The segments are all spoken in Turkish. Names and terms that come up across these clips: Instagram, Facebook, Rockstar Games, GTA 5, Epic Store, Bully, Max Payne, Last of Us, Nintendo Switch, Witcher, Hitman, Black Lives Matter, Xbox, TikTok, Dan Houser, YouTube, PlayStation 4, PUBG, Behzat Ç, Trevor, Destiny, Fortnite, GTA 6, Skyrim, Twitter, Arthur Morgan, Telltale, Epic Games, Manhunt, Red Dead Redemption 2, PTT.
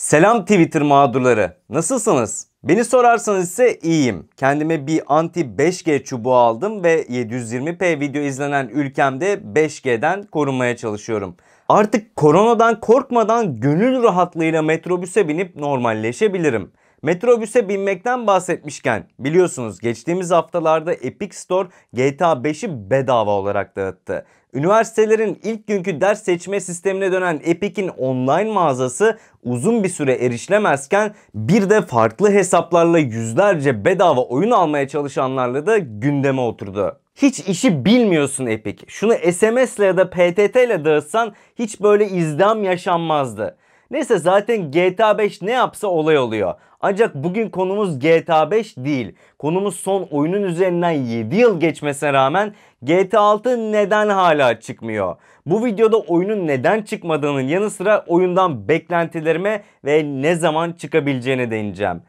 Selam Twitter mağdurları, nasılsınız? Beni sorarsanız ise iyiyim. Kendime bir anti 5G çubuğu aldım ve 720p video izlenen ülkemde 5G'den korunmaya çalışıyorum. Artık koronadan korkmadan gönül rahatlığıyla metrobüse binip normalleşebilirim. Metrobüse binmekten bahsetmişken biliyorsunuz geçtiğimiz haftalarda Epic Store GTA 5'i bedava olarak dağıttı. Üniversitelerin ilk günkü ders seçme sistemine dönen Epic'in online mağazası uzun bir süre erişilemezken bir de farklı hesaplarla yüzlerce bedava oyun almaya çalışanlarla da gündeme oturdu. Hiç işi bilmiyorsun Epic. Şunu SMS ile ya da PTT ile dağıtsan hiç böyle izdiham yaşanmazdı. Neyse zaten GTA 5 ne yapsa olay oluyor. Ancak bugün konumuz GTA 5 değil. Konumuz son oyunun üzerinden 7 yıl geçmesine rağmen GTA 6 neden hala çıkmıyor? Bu videoda oyunun neden çıkmadığının yanı sıra oyundan beklentilerime ve ne zaman çıkabileceğine değineceğim.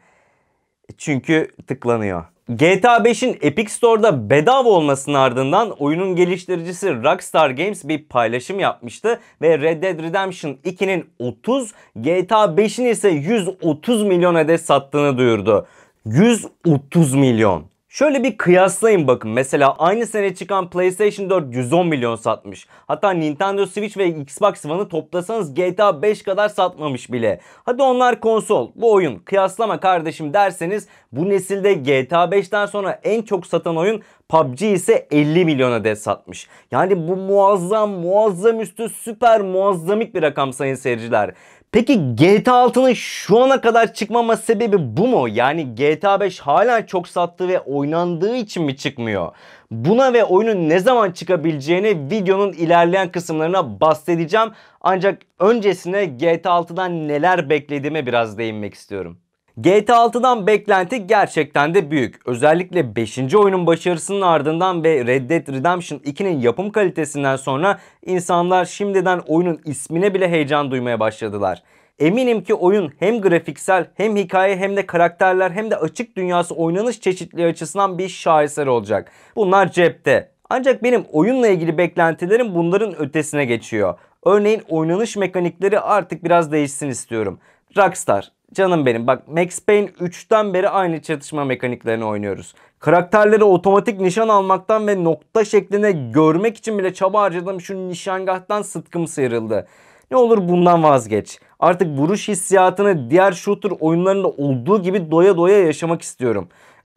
Çünkü tıklanıyor. GTA 5'in Epic Store'da bedava olmasının ardından oyunun geliştiricisi Rockstar Games bir paylaşım yapmıştı ve Red Dead Redemption 2'nin 30, GTA 5'in ise 130 milyon adet sattığını duyurdu. 130 milyon. Şöyle bir kıyaslayın bakın. Mesela aynı sene çıkan PlayStation 4 110 milyon satmış. Hatta Nintendo Switch ve Xbox One'ı toplasanız GTA 5 kadar satmamış bile. Hadi onlar konsol, bu oyun. Kıyaslama kardeşim derseniz bu nesilde GTA 5'ten sonra en çok satan oyun PUBG ise 50 milyon adet satmış. Yani bu muazzam üstü süper muazzamik bir rakam sayın seyirciler. Peki GTA 6'nın şu ana kadar çıkmama sebebi bu mu? Yani GTA 5 hala çok sattığı ve oynandığı için mi çıkmıyor? Buna ve oyunun ne zaman çıkabileceğini videonun ilerleyen kısımlarına bahsedeceğim. Ancak öncesine GTA 6'dan neler beklediğime biraz değinmek istiyorum. GTA 6'dan beklenti gerçekten de büyük. Özellikle 5. oyunun başarısının ardından ve Red Dead Redemption 2'nin yapım kalitesinden sonra insanlar şimdiden oyunun ismine bile heyecan duymaya başladılar. Eminim ki oyun hem grafiksel hem hikaye hem de karakterler hem de açık dünyası oynanış çeşitliliği açısından bir şaheser olacak. Bunlar cepte. Ancak benim oyunla ilgili beklentilerim bunların ötesine geçiyor. Örneğin oynanış mekanikleri artık biraz değişsin istiyorum. Rockstar, canım benim bak Max Payne 3'ten beri aynı çatışma mekaniklerini oynuyoruz. Karakterleri otomatik nişan almaktan ve nokta şeklinde görmek için bile çaba harcadım, şu nişangahtan sıtkım sıyrıldı. Ne olur bundan vazgeç. Artık vuruş hissiyatını diğer shooter oyunlarında olduğu gibi doya doya yaşamak istiyorum.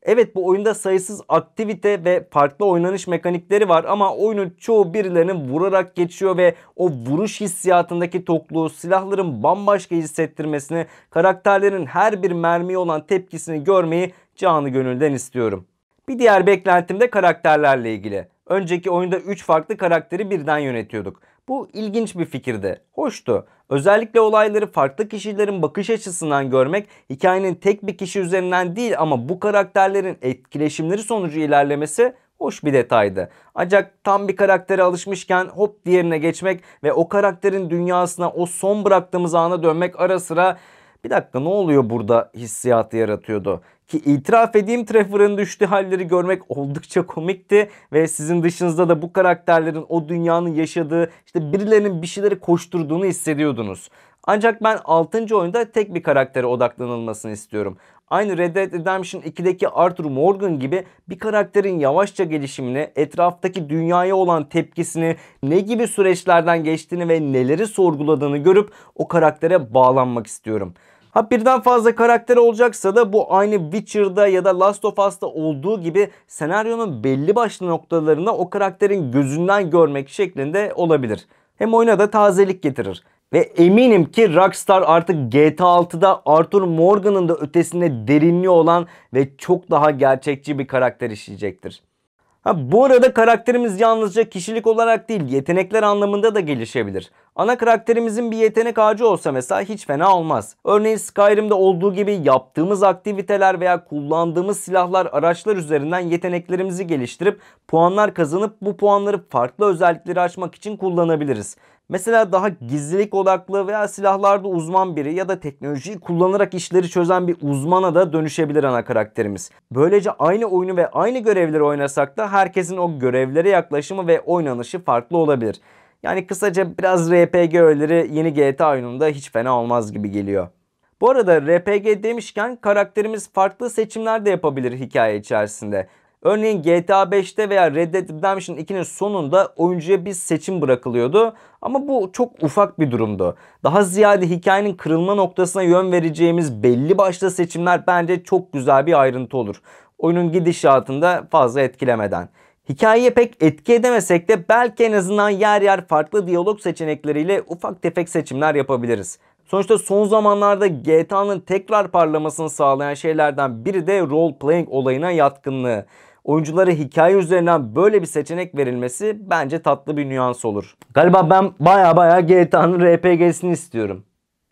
Evet bu oyunda sayısız aktivite ve farklı oynanış mekanikleri var ama oyunun çoğu birilerini vurarak geçiyor ve o vuruş hissiyatındaki tokluğu, silahların bambaşka hissettirmesini, karakterlerin her bir mermiye olan tepkisini görmeyi canı gönülden istiyorum. Bir diğer beklentim de karakterlerle ilgili. Önceki oyunda 3 farklı karakteri birden yönetiyorduk. Bu ilginç bir fikirdi, hoştu. Özellikle olayları farklı kişilerin bakış açısından görmek, hikayenin tek bir kişi üzerinden değil ama bu karakterlerin etkileşimleri sonucu ilerlemesi hoş bir detaydı. Ancak tam bir karaktere alışmışken hop diğerine geçmek ve o karakterin dünyasına, o son bıraktığımız ana dönmek ara sıra "bir dakika ne oluyor burada" hissiyatı yaratıyordu. Ki itiraf edeyim Trevor'ın düştüğü halleri görmek oldukça komikti ve sizin dışınızda da bu karakterlerin o dünyanın yaşadığı, işte birilerinin bir şeyleri koşturduğunu hissediyordunuz. Ancak ben 6. oyunda tek bir karaktere odaklanılmasını istiyorum. Aynı Red Dead Redemption 2'deki Arthur Morgan gibi bir karakterin yavaşça gelişimini, etraftaki dünyaya olan tepkisini, ne gibi süreçlerden geçtiğini ve neleri sorguladığını görüp o karaktere bağlanmak istiyorum. Ha birden fazla karakter olacaksa da bu aynı Witcher'da ya da Last of Us'ta olduğu gibi senaryonun belli başlı noktalarını o karakterin gözünden görmek şeklinde olabilir. Hem oyuna da tazelik getirir. Ve eminim ki Rockstar artık GTA 6'da Arthur Morgan'ın da ötesinde derinliği olan ve çok daha gerçekçi bir karakter işleyecektir. Ha, bu arada karakterimiz yalnızca kişilik olarak değil yetenekler anlamında da gelişebilir. Ana karakterimizin bir yetenek ağacı olsa mesela hiç fena olmaz. Örneğin Skyrim'de olduğu gibi yaptığımız aktiviteler veya kullandığımız silahlar, araçlar üzerinden yeteneklerimizi geliştirip puanlar kazanıp bu puanları farklı özellikleri açmak için kullanabiliriz. Mesela daha gizlilik odaklı veya silahlarda uzman biri ya da teknolojiyi kullanarak işleri çözen bir uzmana da dönüşebilir ana karakterimiz. Böylece aynı oyunu ve aynı görevleri oynasak da herkesin o görevlere yaklaşımı ve oynanışı farklı olabilir. Yani kısaca biraz RPG öğeleri yeni GTA oyununda hiç fena olmaz gibi geliyor. Bu arada RPG demişken karakterimiz farklı seçimler de yapabilir hikaye içerisinde. Örneğin GTA 5'te veya Red Dead Redemption 2'nin sonunda oyuncuya bir seçim bırakılıyordu. Ama bu çok ufak bir durumdu. Daha ziyade hikayenin kırılma noktasına yön vereceğimiz belli başlı seçimler bence çok güzel bir ayrıntı olur. Oyunun gidişatında fazla etkilemeden. Hikayeye pek etki edemesek de belki en azından yer yer farklı diyalog seçenekleriyle ufak tefek seçimler yapabiliriz. Sonuçta son zamanlarda GTA'nın tekrar parlamasını sağlayan şeylerden biri de role playing olayına yatkınlığı. Oyunculara hikaye üzerinden böyle bir seçenek verilmesi bence tatlı bir nüans olur. Galiba ben baya GTA'nın RPG'sini istiyorum.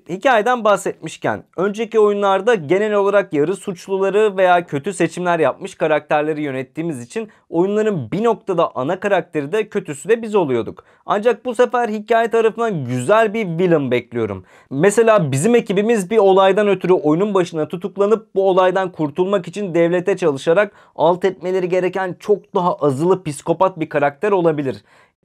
Hikayeden bahsetmişken, önceki oyunlarda genel olarak yarı suçluları veya kötü seçimler yapmış karakterleri yönettiğimiz için oyunların bir noktada ana karakteri de kötüsü de biz oluyorduk. Ancak bu sefer hikaye tarafından güzel bir villain bekliyorum. Mesela bizim ekibimiz bir olaydan ötürü oyunun başına tutuklanıp bu olaydan kurtulmak için devlete çalışarak alt etmeleri gereken çok daha azılı psikopat bir karakter olabilir.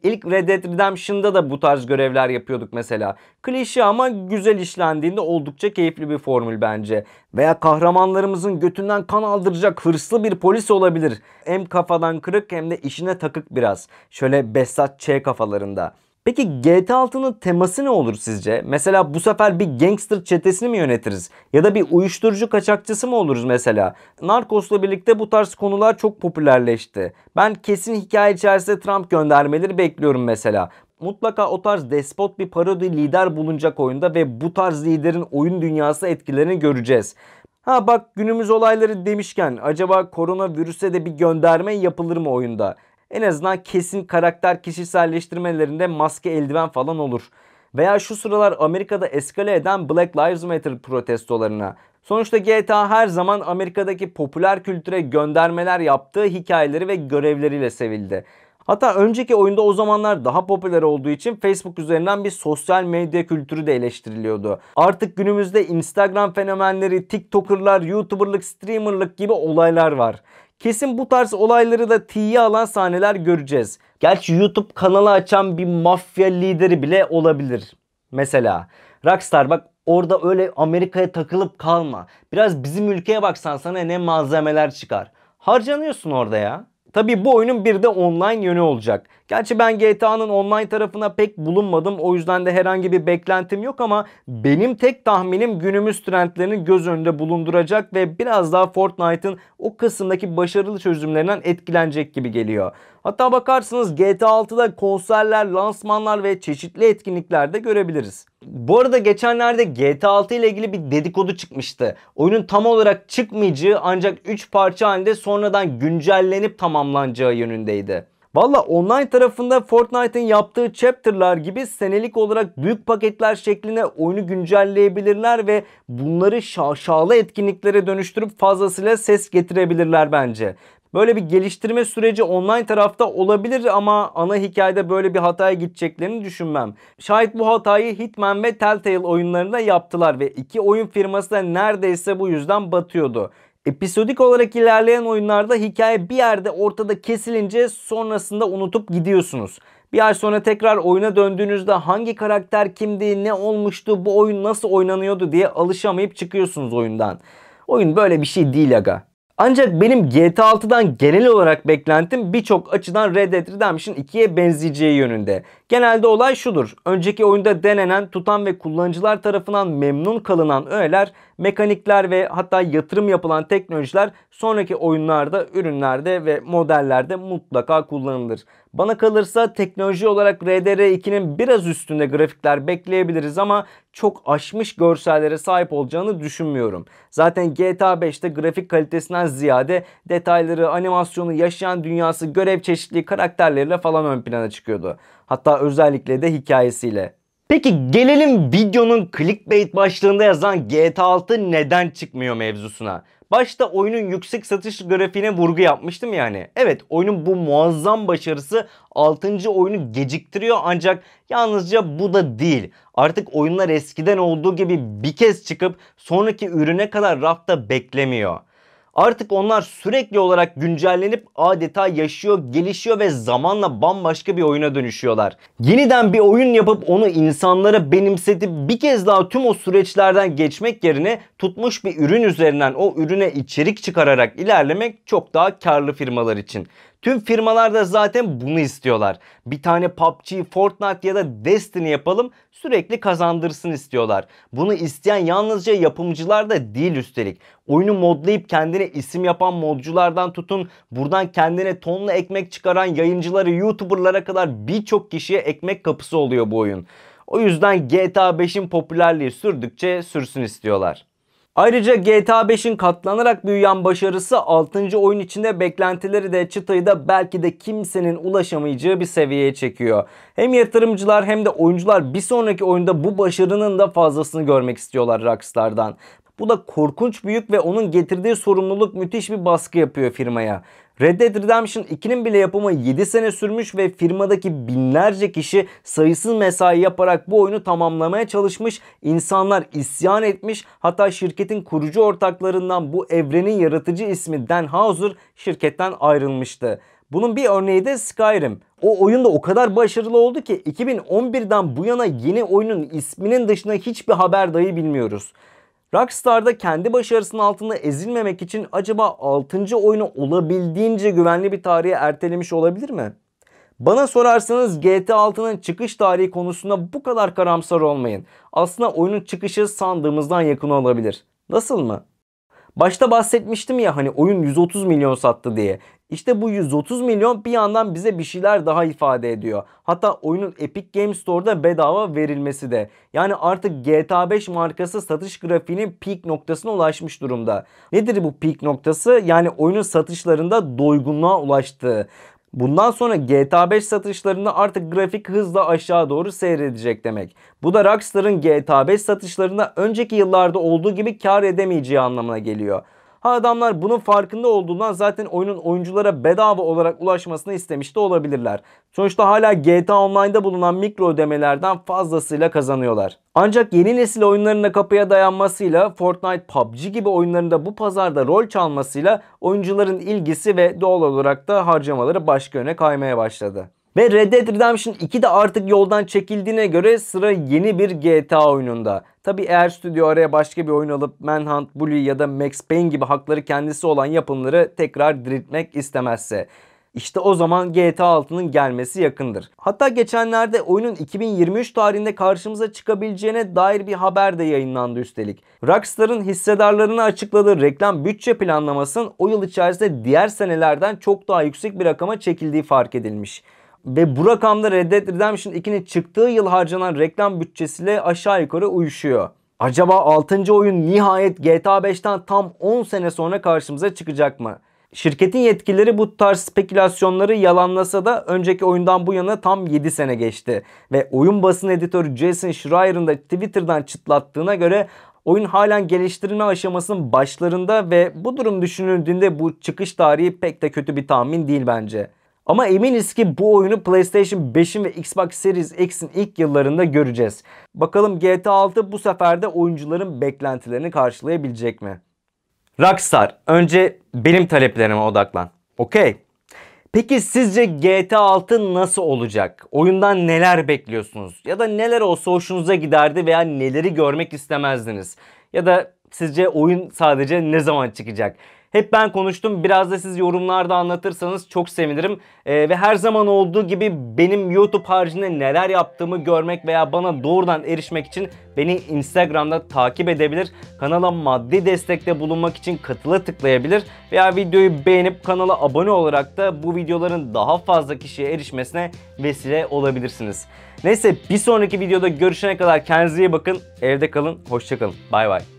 İlk Red Dead Redemption'da da bu tarz görevler yapıyorduk mesela. Klişe ama güzel işlendiğinde oldukça keyifli bir formül bence. Veya kahramanlarımızın götünden kan aldıracak hırslı bir polis olabilir. Hem kafadan kırık hem de işine takık biraz. Şöyle Behzat Ç kafalarında. Peki GTA 6'nın teması ne olur sizce? Mesela bu sefer bir gangster çetesini mi yönetiriz? Ya da bir uyuşturucu kaçakçısı mı oluruz mesela? Narcos'la birlikte bu tarz konular çok popülerleşti. Ben kesin hikaye içerisinde Trump göndermeleri bekliyorum mesela. Mutlaka o tarz despot bir parodi lider bulunacak oyunda ve bu tarz liderin oyun dünyası etkilerini göreceğiz. Ha bak, günümüz olayları demişken acaba koronavirüse de bir gönderme yapılır mı oyunda? En azından kesin karakter kişiselleştirmelerinde maske, eldiven falan olur. Veya şu sıralar Amerika'da eskale eden Black Lives Matter protestolarına. Sonuçta GTA her zaman Amerika'daki popüler kültüre göndermeler yaptığı hikayeleri ve görevleriyle sevildi. Hatta önceki oyunda o zamanlar daha popüler olduğu için Facebook üzerinden bir sosyal medya kültürü de eleştiriliyordu. Artık günümüzde Instagram fenomenleri, TikToker'lar, YouTuber'lık, streamer'lık gibi olaylar var. Kesin bu tarz olayları da tiye alan sahneler göreceğiz. Gerçi YouTube kanalı açan bir mafya lideri bile olabilir. Mesela Rockstar, bak orada öyle Amerika'ya takılıp kalma. Biraz bizim ülkeye baksan sana ne malzemeler çıkar. Harcanıyorsun orada ya. Tabii bu oyunun bir de online yönü olacak. Gerçi ben GTA'nın online tarafına pek bulunmadım. O yüzden de herhangi bir beklentim yok ama benim tek tahminim günümüz trendlerini göz önünde bulunduracak ve biraz daha Fortnite'ın o kısımdaki başarılı çözümlerinden etkilenecek gibi geliyor. Hatta bakarsınız GTA 6'da konserler, lansmanlar ve çeşitli etkinlikler de görebiliriz. Bu arada geçenlerde GTA 6 ile ilgili bir dedikodu çıkmıştı. Oyunun tam olarak çıkmayacağı ancak 3 parça halinde sonradan güncellenip tamamlanacağı yönündeydi. Valla online tarafında Fortnite'ın yaptığı chapter'lar gibi senelik olarak büyük paketler şeklinde oyunu güncelleyebilirler ve bunları şaşalı etkinliklere dönüştürüp fazlasıyla ses getirebilirler bence. Böyle bir geliştirme süreci online tarafta olabilir ama ana hikayede böyle bir hataya gideceklerini düşünmem. Şayet bu hatayı Hitman ve Telltale oyunlarında yaptılar ve iki oyun firması da neredeyse bu yüzden batıyordu. Episodik olarak ilerleyen oyunlarda hikaye bir yerde ortada kesilince sonrasında unutup gidiyorsunuz. Bir ay sonra tekrar oyuna döndüğünüzde hangi karakter kimdi, ne olmuştu, bu oyun nasıl oynanıyordu diye alışamayıp çıkıyorsunuz oyundan. Oyun böyle bir şey değil aga. Ancak benim GTA 6'dan genel olarak beklentim birçok açıdan Red Dead Redemption 2'ye benzeyeceği yönünde. Genelde olay şudur. Önceki oyunda denenen, tutan ve kullanıcılar tarafından memnun kalınan öğeler, mekanikler ve hatta yatırım yapılan teknolojiler sonraki oyunlarda, ürünlerde ve modellerde mutlaka kullanılır. Bana kalırsa teknoloji olarak RDR2'nin biraz üstünde grafikler bekleyebiliriz ama çok aşmış görsellere sahip olacağını düşünmüyorum. Zaten GTA 5'te grafik kalitesinden ziyade detayları, animasyonu, yaşayan dünyası, görev çeşitliliği karakterleriyle falan ön plana çıkıyordu. Hatta özellikle de hikayesiyle. Peki gelelim videonun clickbait başlığında yazan GTA 6 neden çıkmıyor mevzusuna. Başta oyunun yüksek satış grafiğine vurgu yapmıştım yani. Evet, oyunun bu muazzam başarısı 6. oyunu geciktiriyor ancak yalnızca bu da değil. Artık oyunlar eskiden olduğu gibi bir kez çıkıp sonraki ürüne kadar rafta beklemiyor. Artık onlar sürekli olarak güncellenip adeta yaşıyor, gelişiyor ve zamanla bambaşka bir oyuna dönüşüyorlar. Yeniden bir oyun yapıp onu insanlara benimsetip bir kez daha tüm o süreçlerden geçmek yerine tutmuş bir ürün üzerinden o ürüne içerik çıkararak ilerlemek çok daha karlı firmalar için. Tüm firmalar da zaten bunu istiyorlar. Bir tane PUBG, Fortnite ya da Destiny yapalım, sürekli kazandırsın istiyorlar. Bunu isteyen yalnızca yapımcılar da değil üstelik. Oyunu modlayıp kendine isim yapan modculardan tutun, buradan kendine tonla ekmek çıkaran yayıncıları, YouTuber'lara kadar birçok kişiye ekmek kapısı oluyor bu oyun. O yüzden GTA 5'in popülerliği sürdükçe sürsün istiyorlar. Ayrıca GTA 5'in katlanarak büyüyen başarısı 6. oyun içinde beklentileri de çıtayı da belki de kimsenin ulaşamayacağı bir seviyeye çekiyor. Hem yatırımcılar hem de oyuncular bir sonraki oyunda bu başarının da fazlasını görmek istiyorlar Rockstar'dan. Bu da korkunç büyük ve onun getirdiği sorumluluk müthiş bir baskı yapıyor firmaya. Red Dead Redemption 2'nin bile yapımı 7 sene sürmüş ve firmadaki binlerce kişi sayısız mesai yaparak bu oyunu tamamlamaya çalışmış, insanlar isyan etmiş, hatta şirketin kurucu ortaklarından bu evrenin yaratıcı ismi Dan Houser şirketten ayrılmıştı. Bunun bir örneği de Skyrim. O oyun da o kadar başarılı oldu ki 2011'den bu yana yeni oyunun isminin dışında hiçbir haber dahi bilmiyoruz. Rockstar'da kendi başarısının altında ezilmemek için acaba 6. oyunu olabildiğince güvenli bir tarihe ertelemiş olabilir mi? Bana sorarsanız GTA 6'nın çıkış tarihi konusunda bu kadar karamsar olmayın. Aslında oyunun çıkışı sandığımızdan yakın olabilir. Nasıl mı? Başta bahsetmiştim ya hani oyun 130 milyon sattı diye. İşte bu 130 milyon bir yandan bize bir şeyler daha ifade ediyor. Hatta oyunun Epic Games Store'da bedava verilmesi de. Yani artık GTA 5 markası satış grafiğinin peak noktasına ulaşmış durumda. Nedir bu peak noktası? Yani oyunun satışlarında doygunluğa ulaştığı. Bundan sonra GTA 5 satışlarında artık grafik hızla aşağı doğru seyredecek demek. Bu da Rockstar'ın GTA 5 satışlarında önceki yıllarda olduğu gibi kar edemeyeceği anlamına geliyor. Ha adamlar bunun farkında olduğundan zaten oyunun oyunculara bedava olarak ulaşmasını istemiş de olabilirler. Sonuçta hala GTA Online'da bulunan mikro ödemelerden fazlasıyla kazanıyorlar. Ancak yeni nesil oyunların da kapıya dayanmasıyla, Fortnite, PUBG gibi oyunların da bu pazarda rol çalmasıyla oyuncuların ilgisi ve doğal olarak da harcamaları başka yöne kaymaya başladı. Ve Red Dead Redemption 2 de artık yoldan çekildiğine göre sıra yeni bir GTA oyununda. Tabi eğer stüdyo araya başka bir oyun alıp Manhunt, Bully ya da Max Payne gibi hakları kendisi olan yapımları tekrar diriltmek istemezse. İşte o zaman GTA 6'nın gelmesi yakındır. Hatta geçenlerde oyunun 2023 tarihinde karşımıza çıkabileceğine dair bir haber de yayınlandı üstelik. Rockstar'ın hissedarlarına açıkladığı reklam bütçe planlamasının o yıl içerisinde diğer senelerden çok daha yüksek bir rakama çekildiği fark edilmiş. Ve bu rakamda Red Dead Redemption 2'nin çıktığı yıl harcanan reklam bütçesiyle aşağı yukarı uyuşuyor. Acaba 6. oyun nihayet GTA 5'ten tam 10 sene sonra karşımıza çıkacak mı? Şirketin yetkilileri bu tarz spekülasyonları yalanlasa da önceki oyundan bu yana tam 7 sene geçti. Ve oyun basın editörü Jason Schreier'ın da Twitter'dan çıtlattığına göre oyun halen geliştirme aşamasının başlarında ve bu durum düşünüldüğünde bu çıkış tarihi pek de kötü bir tahmin değil bence. Ama eminiz ki bu oyunu PlayStation 5'in ve Xbox Series X'in ilk yıllarında göreceğiz. Bakalım GTA 6 bu sefer de oyuncuların beklentilerini karşılayabilecek mi? Rockstar, önce benim taleplerime odaklan. Okey. Peki sizce GTA 6 nasıl olacak? Oyundan neler bekliyorsunuz? Ya da neler olsa hoşunuza giderdi veya neleri görmek istemezdiniz? Ya da sizce oyun sadece ne zaman çıkacak? Hep ben konuştum. Biraz da siz yorumlarda anlatırsanız çok sevinirim. Ve her zaman olduğu gibi benim YouTube haricinde neler yaptığımı görmek veya bana doğrudan erişmek için beni Instagram'da takip edebilir. Kanala maddi destekte bulunmak için katıla tıklayabilir. Veya videoyu beğenip kanala abone olarak da bu videoların daha fazla kişiye erişmesine vesile olabilirsiniz. Neyse bir sonraki videoda görüşene kadar kendinize iyi bakın. Evde kalın. Hoşça kalın. Bay bay.